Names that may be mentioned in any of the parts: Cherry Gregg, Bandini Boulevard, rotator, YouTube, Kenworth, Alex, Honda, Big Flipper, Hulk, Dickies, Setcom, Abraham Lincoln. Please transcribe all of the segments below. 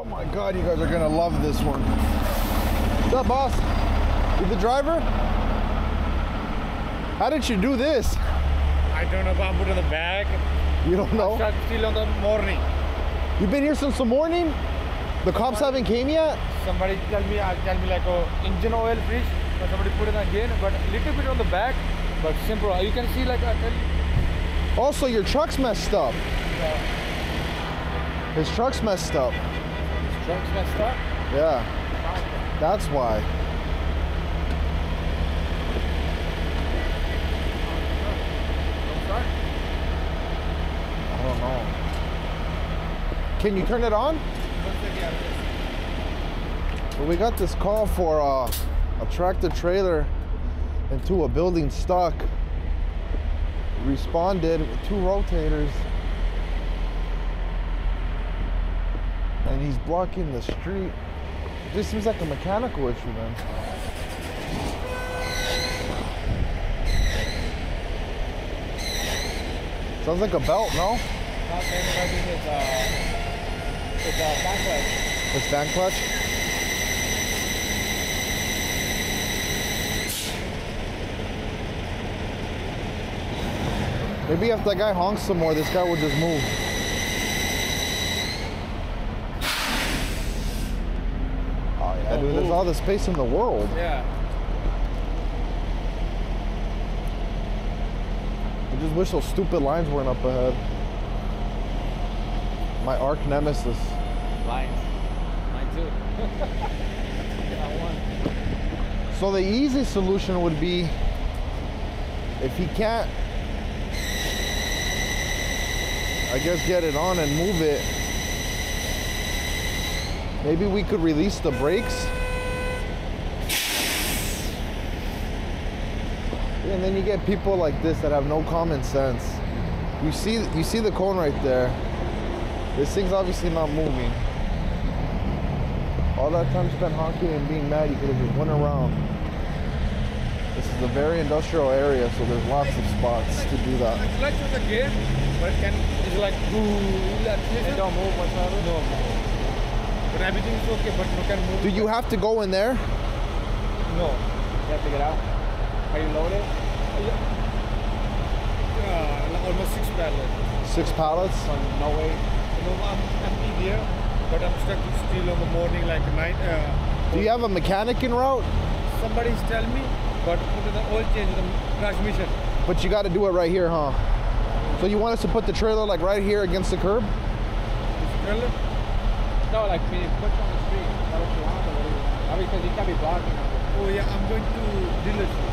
Oh my God, you guys are gonna love this one. What's up, boss? You the driver? How did you do this? I don't know, but I put it in the bag. You don't know? I start still on the morning. You've been here since the morning? The cops haven't came yet? Somebody tell me like, oh, engine oil freeze. But somebody put it again, but a little bit on the back, but simple. You can see like I tell you. Also, your truck's messed up. Yeah. His truck's messed up. His truck's messed up? Yeah. That's why. I don't know. Can you turn it on? Well, we got this call for a tractor trailer into a building stuck. Responded with two rotators. And he's blocking the street. This seems like a mechanical issue, man. Sounds like a belt, no? Not maybe, it's a fan clutch. It's fan clutch? Maybe if that guy honks some more, this guy will just move. Oh yeah, dude, there's all the space in the world. Yeah. I just wish those stupid lines weren't up ahead. My arch nemesis. Lines. Mine too. Not one. So the easy solution would be if he can't, I guess, get it on and move it. Maybe we could release the brakes. And then you get people like this that have no common sense. You see the cone right there. This thing's obviously not moving. All that time spent honking and being mad, you could have just went around. This is a very industrial area, so there's lots of spots to do that. The clutch is a gear, but it's like it don't move whatsoever. No. But everything's okay, but you can move. Do you have to go in there? No. You have to get out. Are you loaded? Yeah, almost 6 pallets. 6 pallets? No way. You know, I'm empty here, but I'm stuck to steal in the morning, like at night. Do you have a mechanic in route? Somebody's telling me, but put the oil change in the transmission. But you got to do it right here, huh? So you want us to put the trailer like right here against the curb? This trailer? No, like we put on the street. Because it can be blocked. Oh yeah, I'm going to dealership.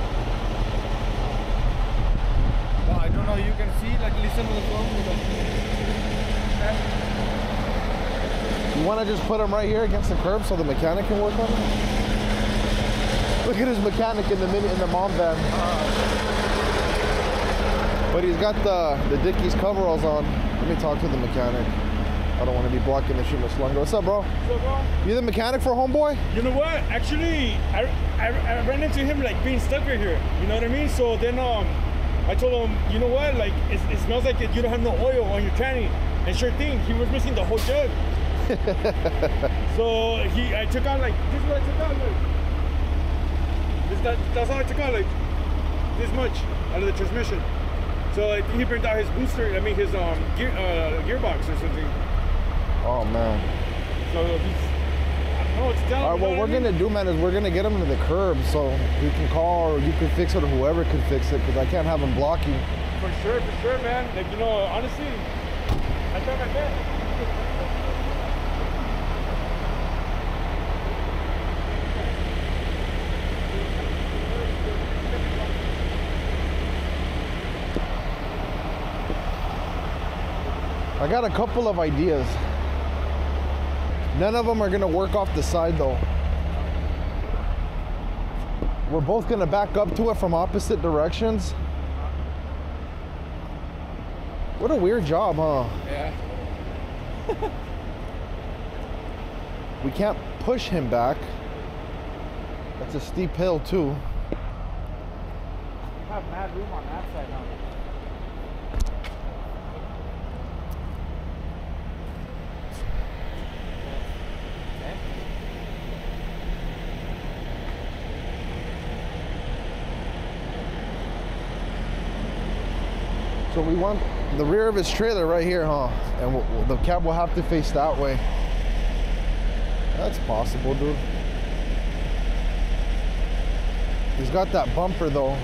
I don't know, you can see, like, listen to the phone. You want to just put him right here against the curb so the mechanic can work on him? Look at his mechanic in the mom van. But he's got the Dickies coveralls on. Let me talk to the mechanic. I don't want to be blocking the street much longer. What's up, bro? What's up, bro? You the mechanic for homeboy? You know what? Actually, I ran into him, like, being stuck right here. You know what I mean? So then, I told him, you know what, like, it smells like you don't have no oil on your tranny. And sure thing, he was missing the whole jug. So I took out, like, this is what I took out, like. That's all I took out, like, this much out of the transmission. So like, he burned out his booster, I mean, his gearbox or something. Oh, man. So I don't know what to tell him. All right, what we're going to do, man, is we're going to get him to the curb so you can call or you can fix it or whoever can fix it, because I can't have him block you. For sure, man. Like, you know, honestly, I tried my best. I got a couple of ideas. None of them are gonna work off the side though. We're both gonna back up to it from opposite directions. What a weird job, huh? Yeah. We can't push him back. That's a steep hill too. You have mad room on that side now. So we want the rear of his trailer right here, huh? And the cab will have to face that way. That's possible, dude. He's got that bumper though.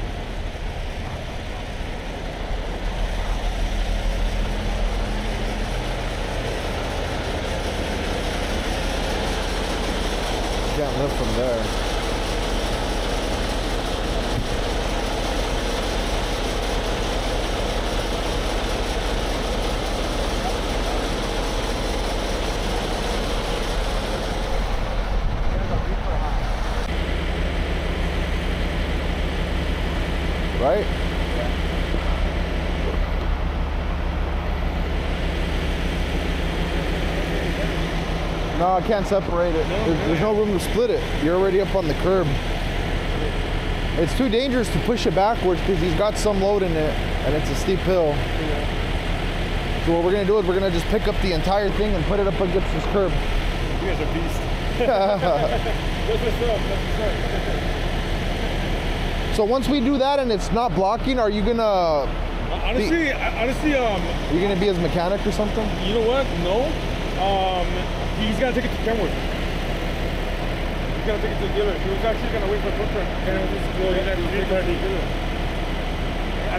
Can't lift from there. Right? Yeah. No, I can't separate it. There's no room to split it. You're already up on the curb. It's too dangerous to push it backwards because he's got some load in it and it's a steep hill. So what we're going to do is we're going to just pick up the entire thing and put it up against this curb. You guys are beasts. So once we do that and it's not blocking, are you gonna? Honestly, you gonna be his mechanic or something? You know what? No. He's gonna take it to Kenworth. He's gonna take it to the dealer. He was actually gonna wait for the footprint. I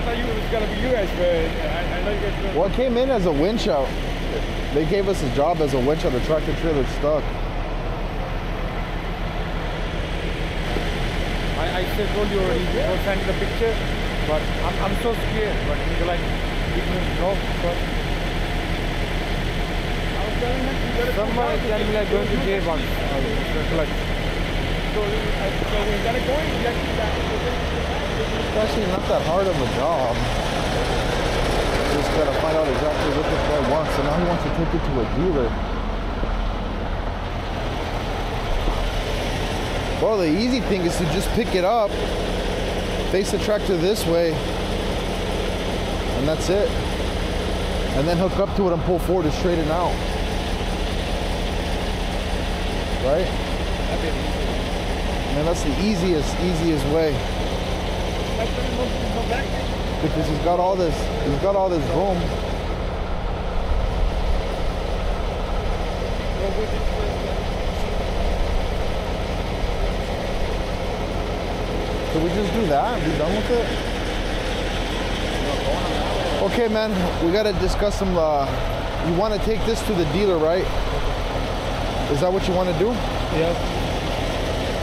thought it was gonna be you guys, but I know you guys. Were... Well, it came in as a winch out. They gave us a job as a winch out. The tractor trailer stuck. I told you already before sending the picture, but I'm so scared. But he's like, no, but I was telling him, somebody can be like going to jail once. So we gotta go and get that. It's actually not that hard of a job. Just gotta find out exactly what this guy wants, and now he wants to take it to a dealer. Well, the easy thing is to just pick it up, face the tractor this way, and that's it. And then hook up to it and pull forward to straighten out. Right? And that's the easiest way. Because he's got all this room. Should we just do that and be done with it? Okay, man, we gotta discuss some, you wanna take this to the dealer, right? Is that what you wanna do? Yeah.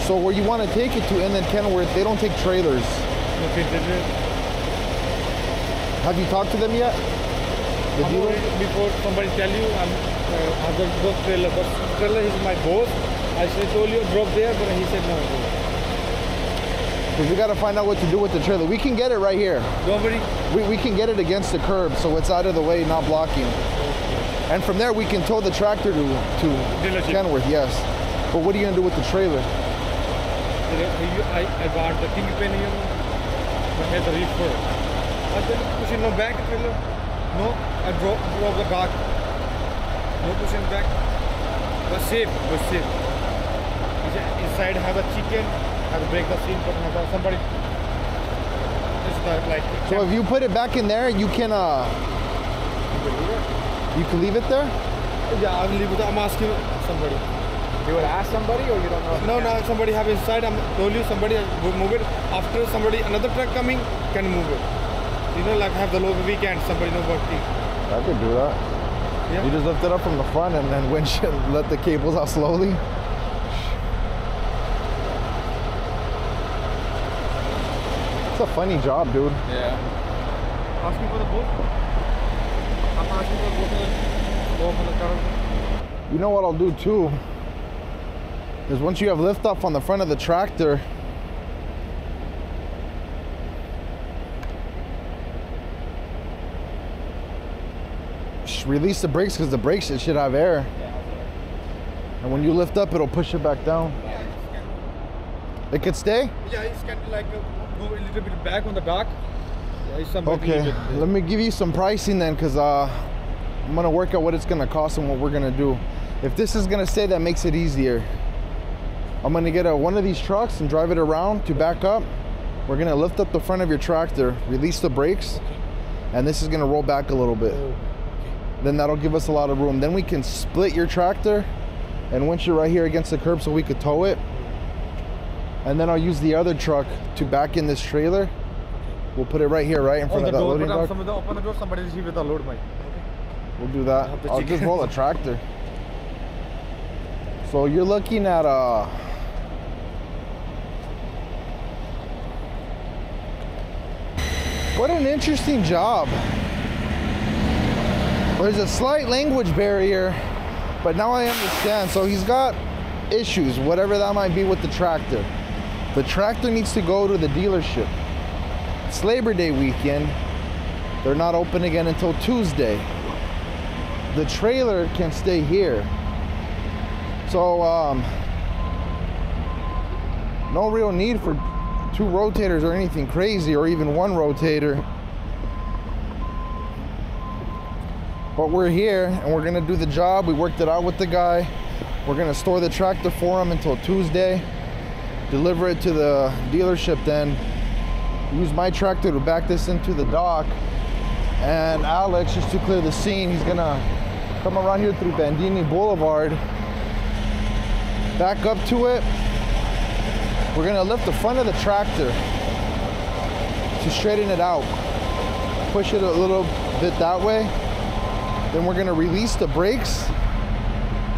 So where you wanna take it to, and then Kenworth, they don't take trailers. Okay, did it? Have you talked to them yet? The dealer? Before somebody tell you, I'm going to go trailer, but trailer is my boss. I should have told you, drop there, but he said no. Because we got to find out what to do with the trailer. We can get it right here. We can get it against the curb, so it's out of the way, not blocking. Okay. And from there, we can tow the tractor to Kenworth, yes. But what are you going to do with the trailer? I bought the kingpin here, but I had the reef for it. I said, push in the back trailer. No, I drove the cart. No pushing back. But safe, was safe. Inside have a chicken. I would break the seal, but somebody just like. So if you put it back in there, you can. You can leave it there. Yeah, I will leave it. I'm asking somebody. You will ask somebody, or you don't know? No. Somebody have inside. I'm told you somebody will move it. After somebody another truck coming can move it. You know, like have the local weekend. Somebody not working. I could do that. Yeah. You just lift it up from the front and then windshield. Let the cables out slowly. A funny job, dude. Yeah. Asking for the boat. I'm asking for the boat for the car. You know what I'll do too? Is once you have liftoff on the front of the tractor, just release the brakes because the brakes should have air. And when you lift up, it'll push it back down. It could stay? Yeah, it's kind of like go a little bit back on the dock. Yeah, okay, let me give you some pricing then, because I'm going to work out what it's going to cost and what we're going to do. If this is going to stay, that makes it easier. I'm going to get one of these trucks and drive it around to back up. We're going to lift up the front of your tractor, release the brakes, and this is going to roll back a little bit. Then that'll give us a lot of room. Then we can split your tractor and winch it right here against the curb so we could tow it. And then I'll use the other truck to back in this trailer. We'll put it right here, right in front of that loading dock. Open the door, somebody leave with the load, Mike. We'll do that. I'll just roll a tractor. So you're looking at a... What an interesting job. There's a slight language barrier, but now I understand. So he's got issues, whatever that might be, with the tractor. The tractor needs to go to the dealership. It's Labor Day weekend. They're not open again until Tuesday. The trailer can stay here. So no real need for two rotators or anything crazy, or even one rotator. But we're here and we're gonna do the job. We worked it out with the guy. We're gonna store the tractor for him until Tuesday, deliver it to the dealership, then use my tractor to back this into the dock. And Alex, just to clear the scene, he's gonna come around here through Bandini Boulevard, back up to it. We're gonna lift the front of the tractor to straighten it out, push it a little bit that way. Then we're gonna release the brakes,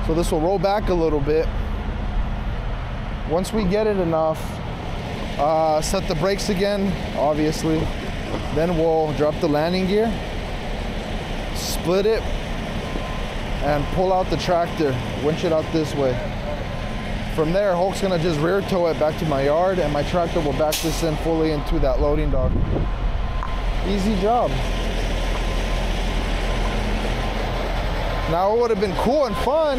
so this will roll back a little bit. Once we get it enough, set the brakes again, obviously. Then we'll drop the landing gear, split it, and pull out the tractor, winch it out this way. From there, Hulk's gonna just rear tow it back to my yard, and my tractor will back this in fully into that loading dock. Easy job. Now, it would have been cool and fun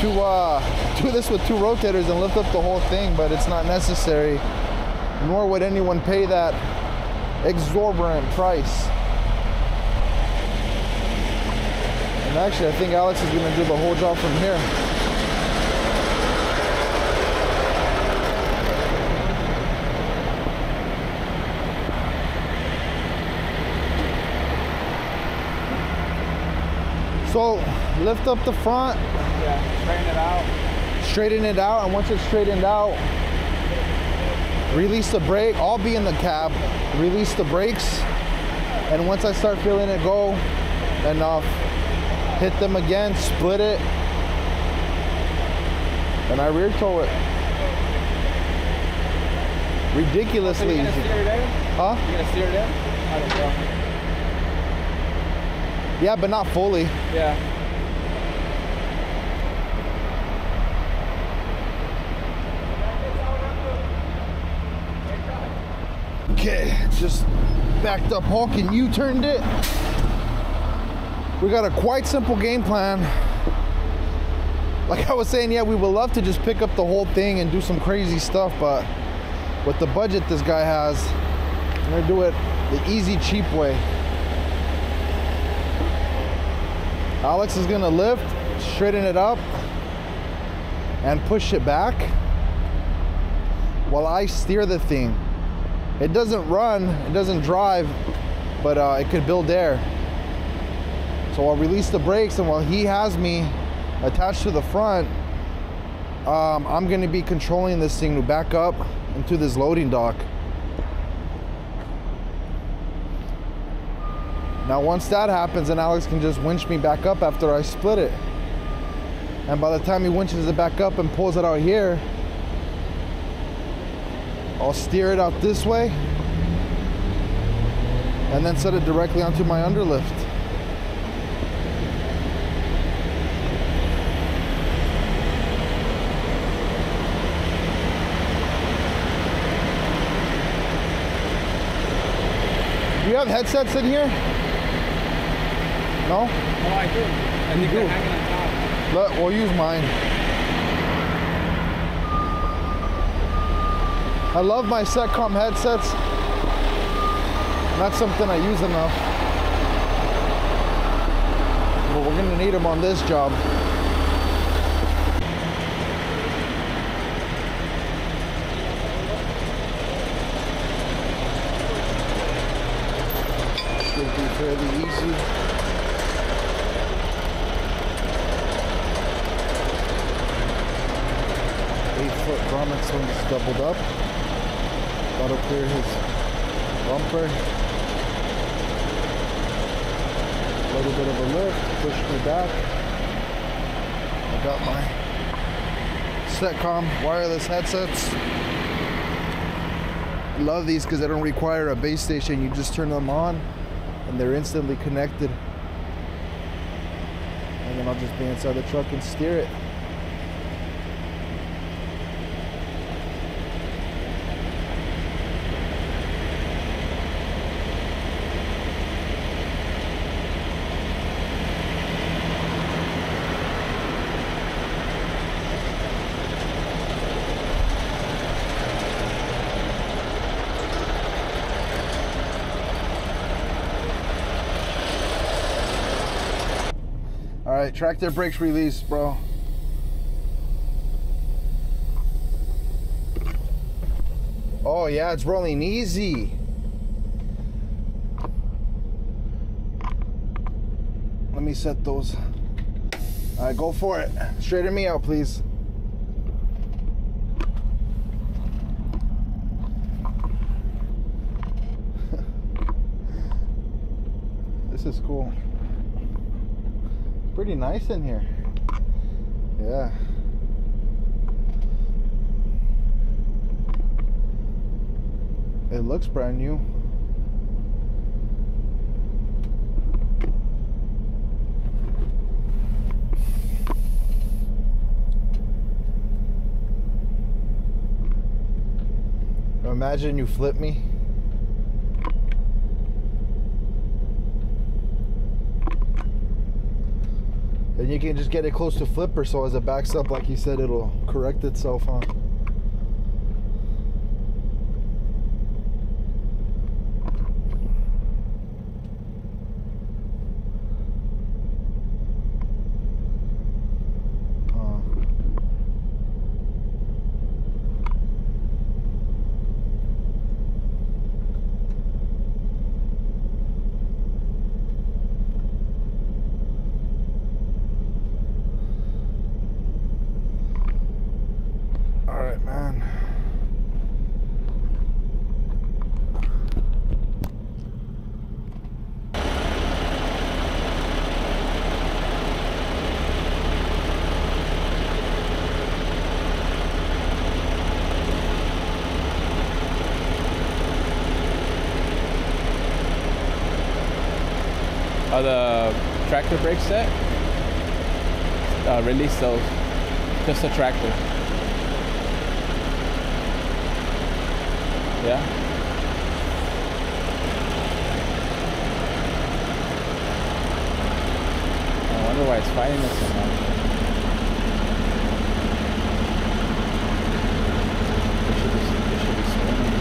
to do this with two rotators and lift up the whole thing, but it's not necessary, nor would anyone pay that exorbitant price. And actually, I think Alex is going to do the whole job from here. So lift up the front. Yeah, straighten it out. Straighten it out, and once it's straightened out, release the brake. I'll be in the cab. Release the brakes, and once I start feeling it go enough, hit them again, split it, and I rear tow it. Ridiculously easy. Huh? You gonna steer it in? I don't know. Yeah, but not fully. Yeah. Okay, just backed up Hulk and U-turned it. We got a quite simple game plan. Like I was saying, yeah, we would love to just pick up the whole thing and do some crazy stuff, but with the budget this guy has, I'm gonna do it the easy, cheap way. Alex is gonna lift, straighten it up, and push it back while I steer the thing. It doesn't run, it doesn't drive, but it could build air. So I'll release the brakes, and while he has me attached to the front, I'm gonna be controlling this thing to back up into this loading dock. Now once that happens, then Alex can just winch me back up after I split it. And by the time he winches it back up and pulls it out here, I'll steer it out this way and then set it directly onto my underlift. Do you have headsets in here? No? No, I do. I think they're hanging on top. We'll use mine. I love my Setcom headsets. Not something I use enough. But we're gonna need them on this job. fairly easy. Eight-foot grommet swings doubled up. That'll clear his bumper. A little bit of a lift, pushed me back. I got my Setcom wireless headsets. Love these because they don't require a base station. You just turn them on and they're instantly connected. And then I'll just be inside the truck and steer it. Alright, tractor brakes release, bro. Oh yeah, it's rolling easy. Let me set those. Alright, go for it. Straighten me out, please. This is cool. Pretty nice in here. Yeah. It looks brand new. Imagine you flip me. And you can just get it close to flipper, so as it backs up, like you said, it'll correct itself, huh? Are the tractor brakes set? Release those. Just the tractor. Yeah. I wonder why it's fighting us so much. It should be spinning.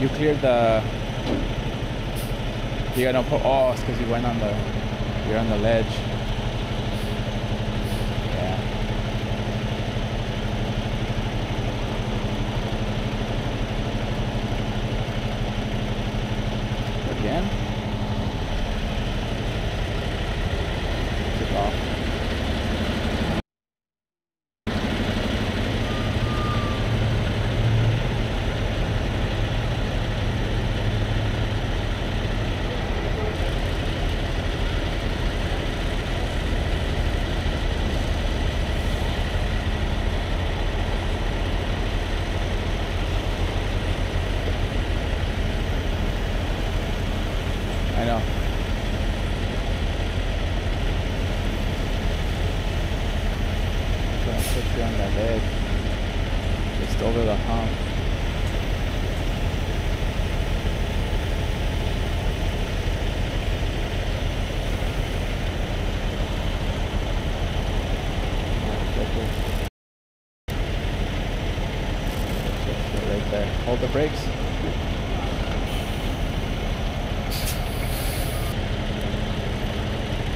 You cleared the. You gotta put. Oh, it's because you went on the. You're on the ledge. Yeah. Again. Took off. over the hump. Right there. Hold the brakes.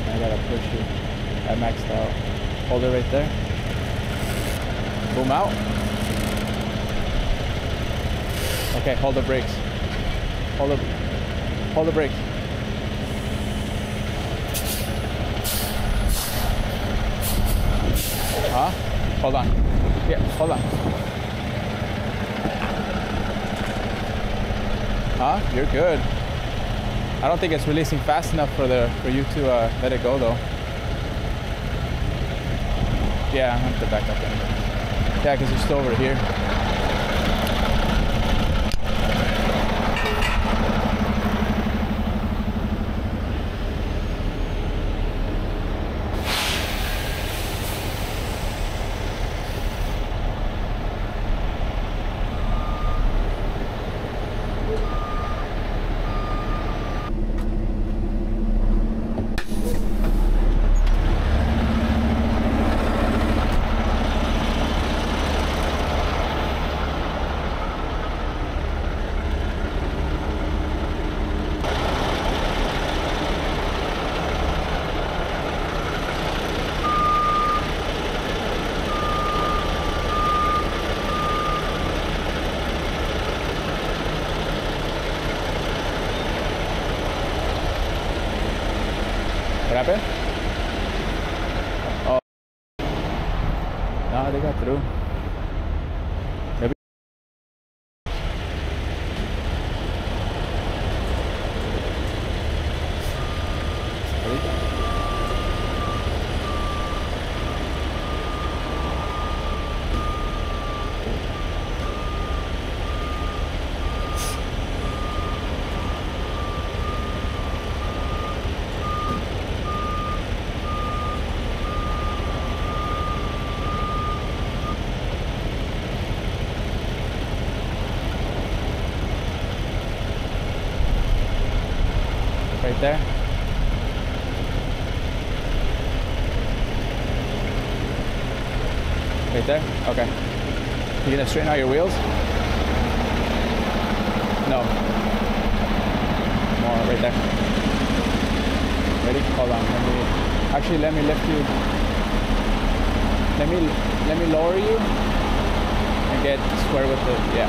I gotta push you. I maxed out. Hold it right there. Boom out. Okay, hold the brakes. Hold the brakes. Huh? Hold on. Yeah, hold on. Huh? You're good. I don't think it's releasing fast enough for you to let it go though. Yeah, I'm gonna have to back up anyway. Yeah, because you're still over here. What happened? Oh. No, they got through. Maybe. Right there. Right there? Okay. You gonna straighten out your wheels? No. More right there. Ready? Hold on. Let me lift you. Let me lower you and get square with it. Yeah.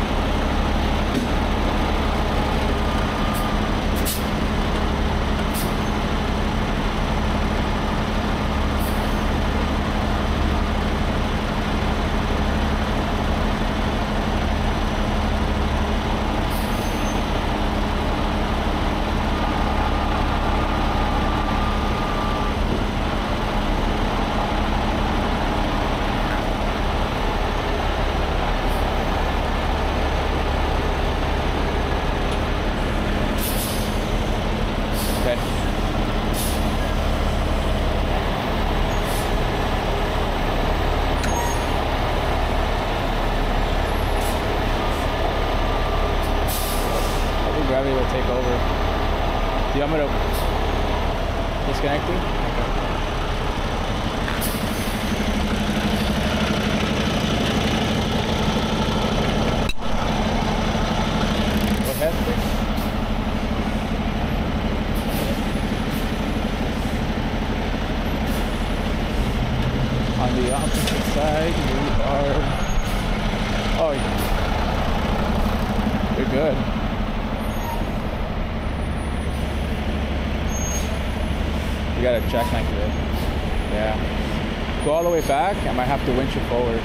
Gravity will take over. Do you want me to disconnect you? Okay. Go ahead, please. On the opposite side, we are... Oh, yeah. You're good. You gotta jackknife it. Yeah. Go all the way back. I might have to winch you forward.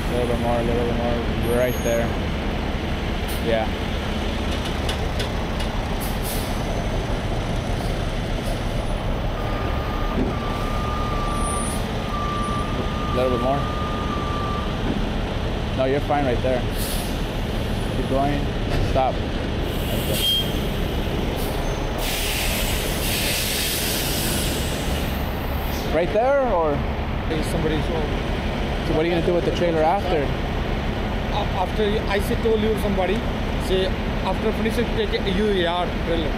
A little bit more, a little bit more. Right there. Yeah. A little bit more. No, you're fine right there. Keep going. Stop. Right there, or somebody's home. So what are you going to do with the trailer after? After I say told you somebody, say after finishing take it your yard trailer.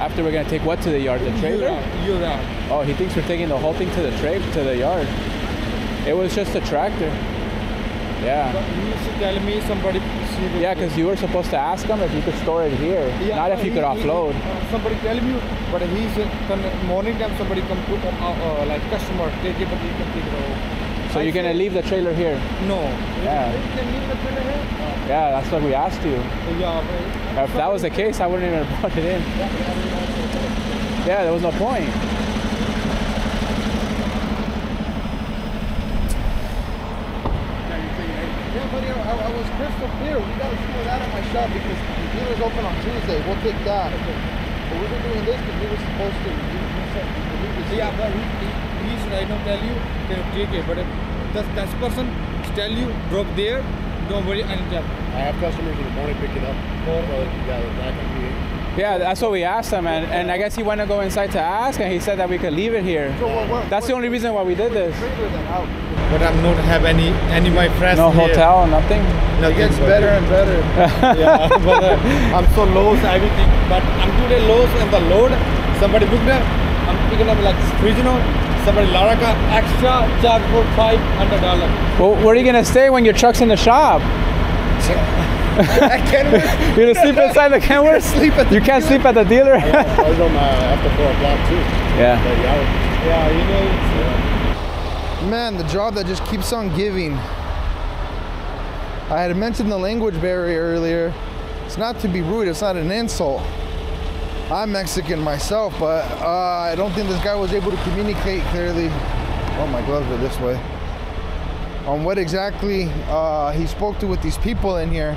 After we're going to take what to the yard? The trailer? Your yard. Oh, he thinks we're taking the whole thing to the yard. It was just a tractor. Yeah. But you should tell me somebody. Yeah, because you were supposed to ask him if you could store it here, yeah, not if you could offload. Somebody tell you, but he's morning time. Somebody come to like customer, take it, but he can take it over. So you're gonna leave the trailer here? No. Yeah. You can leave the trailer here? Yeah, that's what we asked you. Yeah. But if that was the case, I wouldn't even have brought it in. Yeah, there was no point. I was crystal clear. We got to screw it out of my shop because the dealer's open on Tuesday. We'll take that. Okay. But we were doing this because we were supposed to do something. Yeah, but he should I don't tell you, they will take it. But if that person tell you, drop there, don't worry, I'll tell. I have customers in the morning pick it up. Yeah, that's what we asked him, and I guess he went to go inside to ask, and he said that we could leave it here. So that's the only reason why we did this. But I'm not have any my friends. No here. Hotel, nothing. It gets better and better. Yeah, but I'm so low, everything. But I'm today low and the load. Somebody booked me. I'm picking up like regional. Somebody Laraka extra charge for $500. Well, where are you gonna stay when your truck's in the shop? Kenworth. You're gonna sleep inside the Kenworth? You can't sleep at the dealer? I was on after 4 o'clock too. Yeah. Yeah, you know. Yeah. Man, the job that just keeps on giving. I had mentioned the language barrier earlier. It's not to be rude, it's not an insult. I'm Mexican myself, but I don't think this guy was able to communicate clearly. Oh, my gloves are this way. On what exactly he spoke to with these people in here.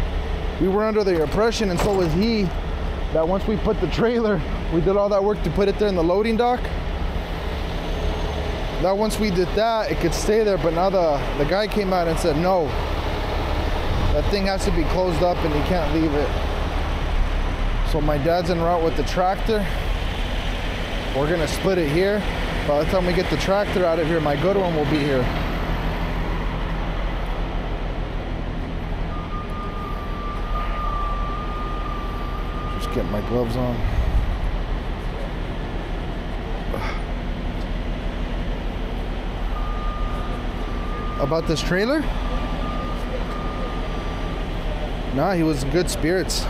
We were under the impression, and so was he, that once we put the trailer, we did all that work to put it there in the loading dock. That once we did that, it could stay there, but now the guy came out and said, no, that thing has to be closed up and you can't leave it. So my dad's en route with the tractor. We're gonna split it here. By the time we get the tractor out of here, my good one will be here. Get my gloves on. About this trailer? Nah, he was in good spirits.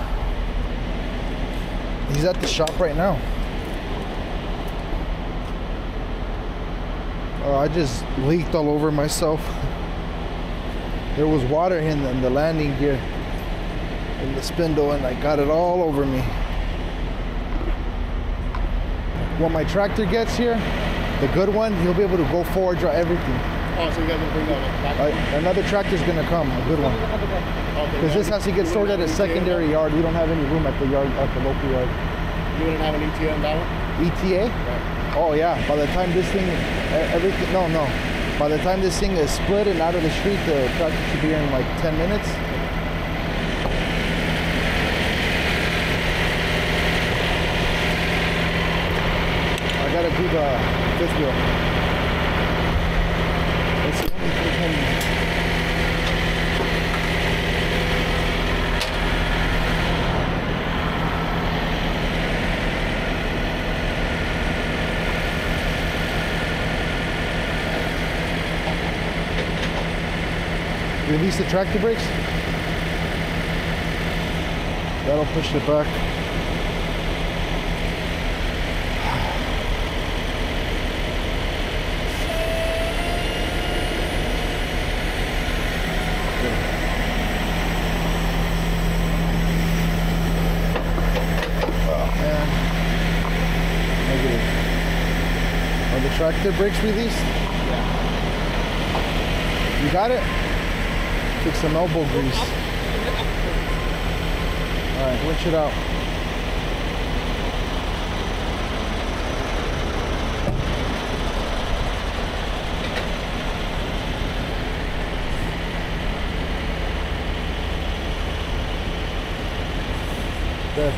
He's at the shop right now. Oh, I just leaked all over myself. There was water in the landing gear. In the spindle, and I got it all over me. When my tractor gets here, the good one, he'll be able to go forward, draw everything. Oh, so you guys will bring that another tractor's gonna come, a good one. Because this has to get stored at a secondary yard. We don't have any room at the yard, at the local yard. You wouldn't have an ETA on that one? ETA? Right. Oh yeah. By the time this thing, everything. No. By the time this thing is split and out of the street, the tractor should be here in like 10 minutes. Gotta do the fifth wheel. It's only release the tractor brakes. That'll push it back. Tractor brakes released? Yeah. You got it? Take some elbow grease. Alright, winch it out. Good.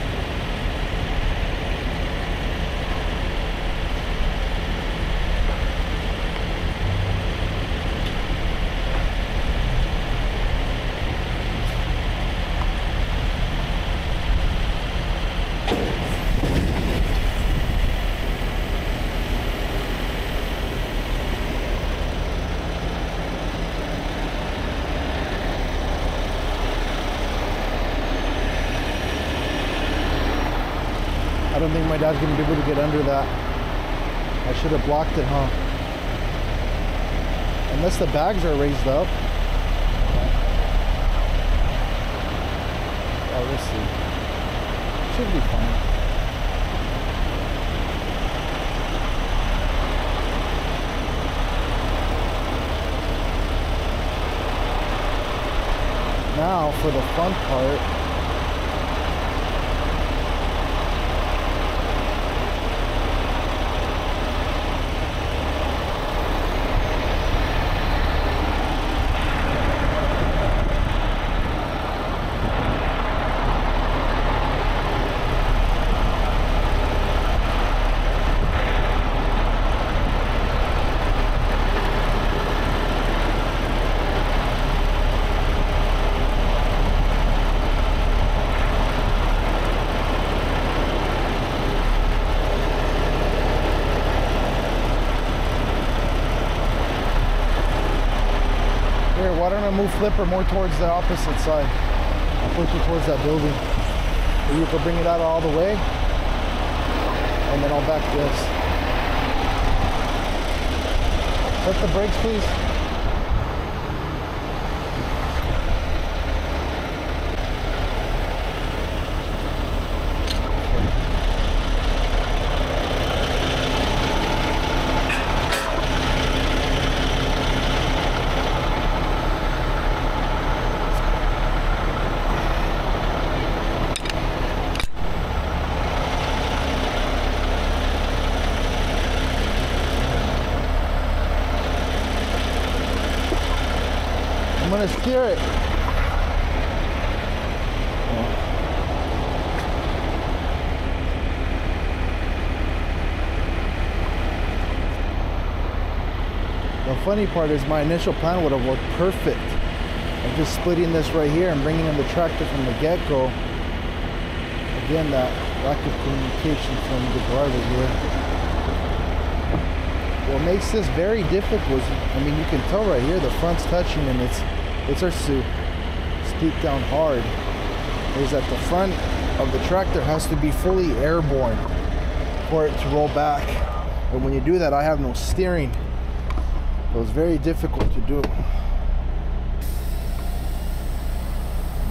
I don't think my dad's going to be able to get under that. I should have blocked it, huh? Unless the bags are raised up. Yeah, we'll see. Should be fine. Now for the fun part. Why don't I move flipper more towards the opposite side? I'll push it towards that building. Maybe you can bring it out all the way. And then I'll back this. Set the brakes, please. I'm gonna steer it. The funny part is my initial plan would have worked perfect. I'm just splitting this right here and bringing in the tractor from the get-go. Again, that lack of communication from the driver here. What makes this very difficult is, I mean, you can tell right here the front's touching and it's our steep down hard, is that the front of the tractor has to be fully airborne for it to roll back. And when you do that, I have no steering. It was very difficult to do.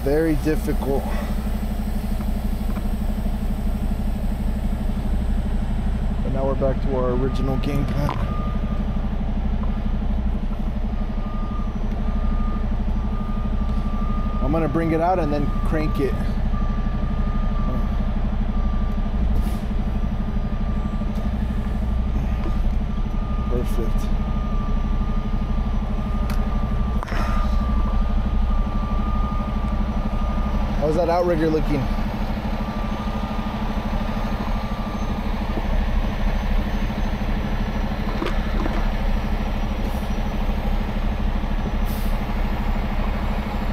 Very difficult. But now we're back to our original game plan. I'm gonna bring it out and then crank it. Perfect. How's that outrigger looking?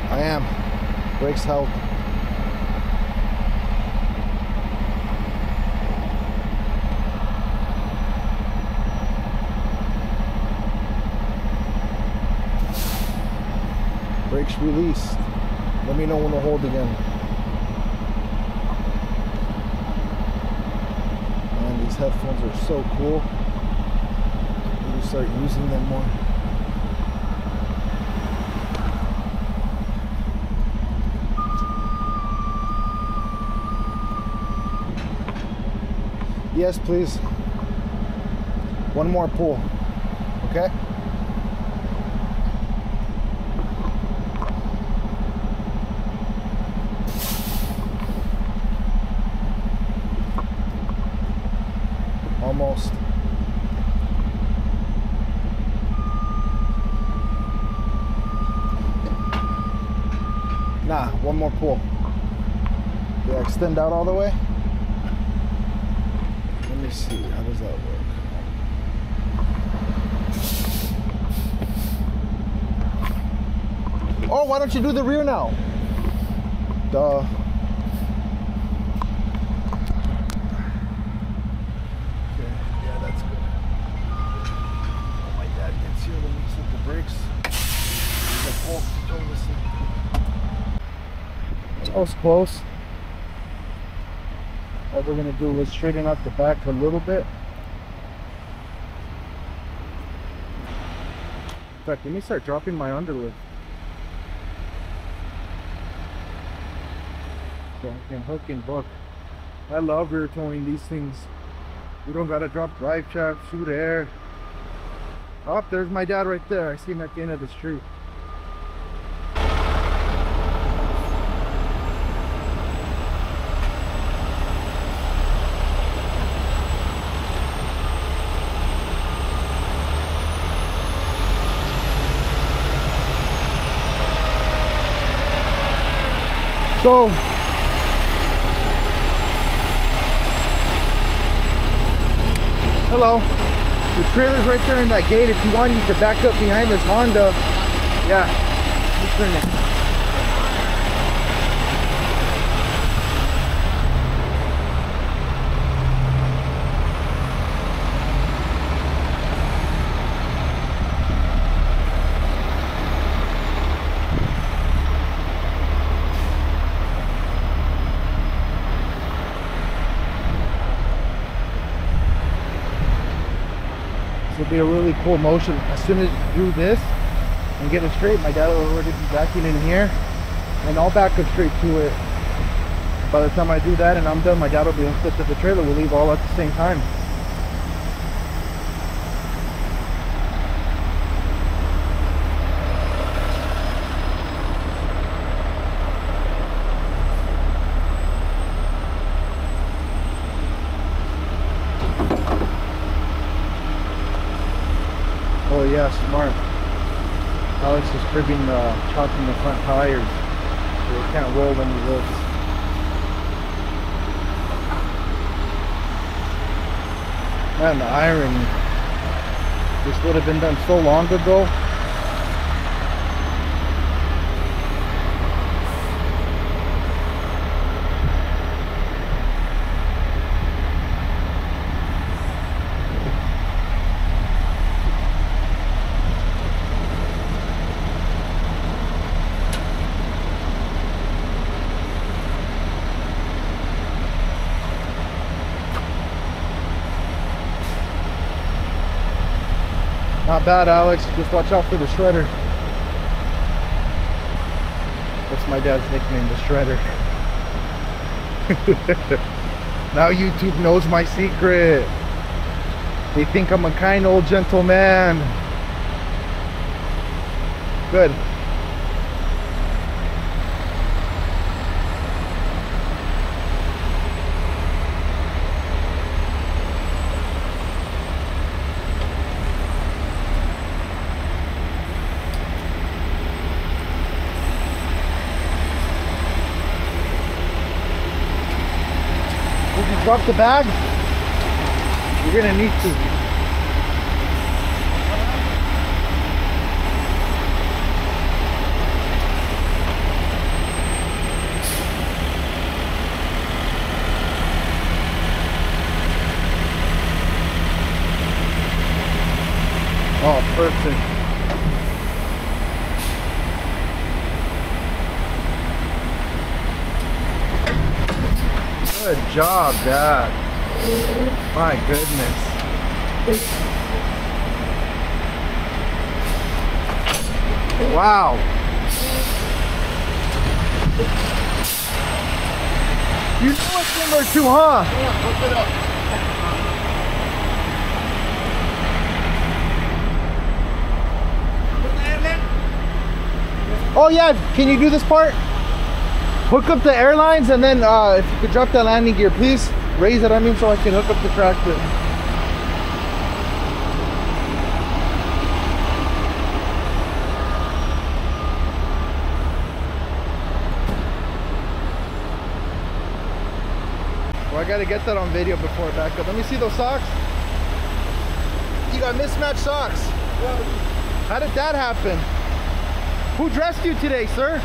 I am. Brakes help. Brakes released. Let me know when to hold again. Man, these headphones are so cool. I need to start using them more. Yes, please. One more pull, okay? Almost. Nah, one more pull. Yeah, extend out all the way. Let me see, how does that work? Oh, why don't you do the rear now? Duh. what we're going to do is straighten up the back a little bit. In fact, let me start dropping my underlip. So I can hook and buck. I love rear towing these things. We don't got to drop drive shaft, shoot air. Oh, there's my dad right there. I see him at the end of the street. So hello, the trailer's right there in that gate. If you want, you can back up behind this Honda. Yeah, just turn it. Be a really cool motion. As soon as you do this and get it straight, my dad will already be backing in here, and I'll back up straight to it. By the time I do that and I'm done, my dad will be hooked up to the trailer. We'll leave all at the same time. Yeah, smart. Alex is cribbing the chop in the front tires so it can't roll when he lifts. Man, the irony. This would have been done so long ago. Not bad, Alex. Just watch out for the shredder. That's my dad's nickname, the shredder. Now YouTube knows my secret. They think I'm a kind old gentleman. Good. Drop the bag. You're gonna need to. Oh, perfect. Good job, Dad. My goodness. Wow. You know what similar to, huh? Yeah, look it up. Oh yeah, can you do this part? Hook up the airlines, and then if you could drop that landing gear, please raise it, I mean, so I can hook up the tractor. Well, I gotta get that on video before I back up. Let me see those socks. You got mismatched socks. How did that happen? Who dressed you today, sir?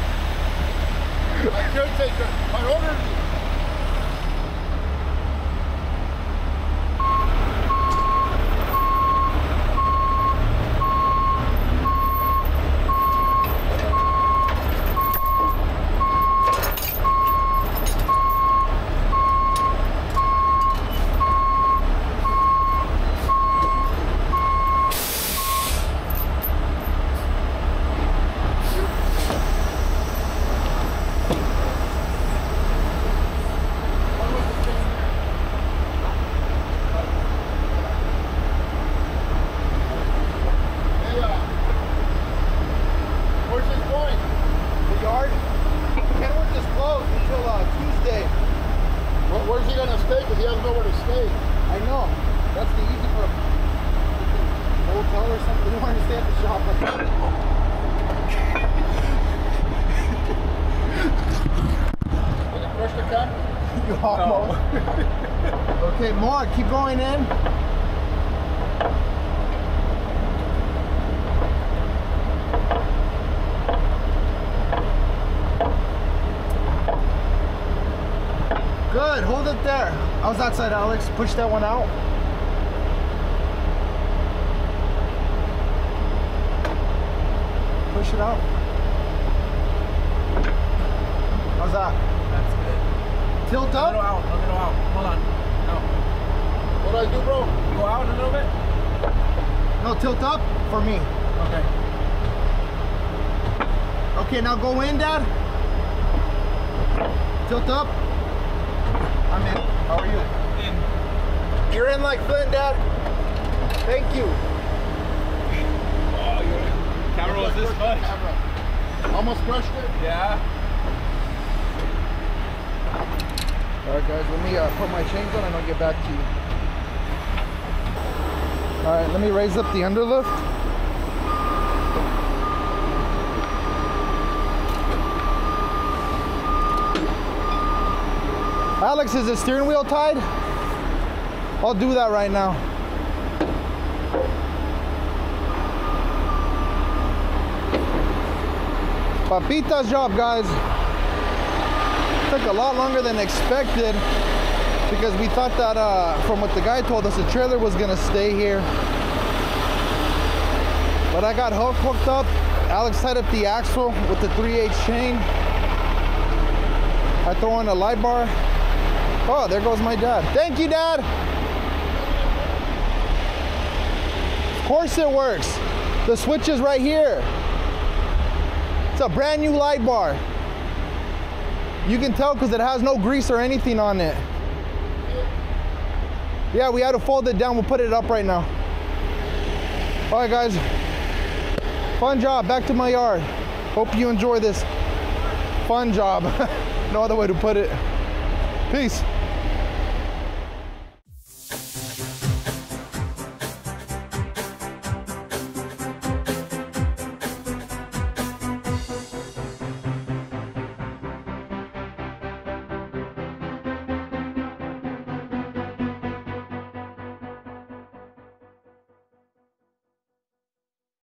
My caretaker, my owner. to stay because he doesn't know where to stay. I know. That's the easy part. Hotel or something. They don't want to stay at the shop. Did it crush the car? You almost. No. Okay, more. Keep going in. Good, hold it there. I was outside, Alex. Push that one out. Push it out. How's that? That's good. Tilt up? Go out, go out. Hold on. No. What do I do, bro? Go out a little bit? No, tilt up for me. Okay. Okay, now go in, Dad. Tilt up. I'm in. How are you? In. You're in like Flynn, Dad. Thank you. Oh, your camera was this much. Almost crushed it. Yeah. All right, guys. Let me put my chains on and I'll get back to you. All right. Let me raise up the underlift. Alex, is the steering wheel tied? I'll do that right now. Papita's job, guys. It took a lot longer than expected because we thought that, from what the guy told us, the trailer was gonna stay here. But I got Hulk hooked up. Alex tied up the axle with the 3/8 chain. I throw in a light bar. Oh, there goes my dad. Thank you, Dad. Of course it works. The switch is right here. It's a brand new light bar. You can tell because it has no grease or anything on it. Yeah, we had to fold it down. We'll put it up right now. All right, guys. Fun job. Back to my yard. Hope you enjoy this. Fun job. No other way to put it. Peace.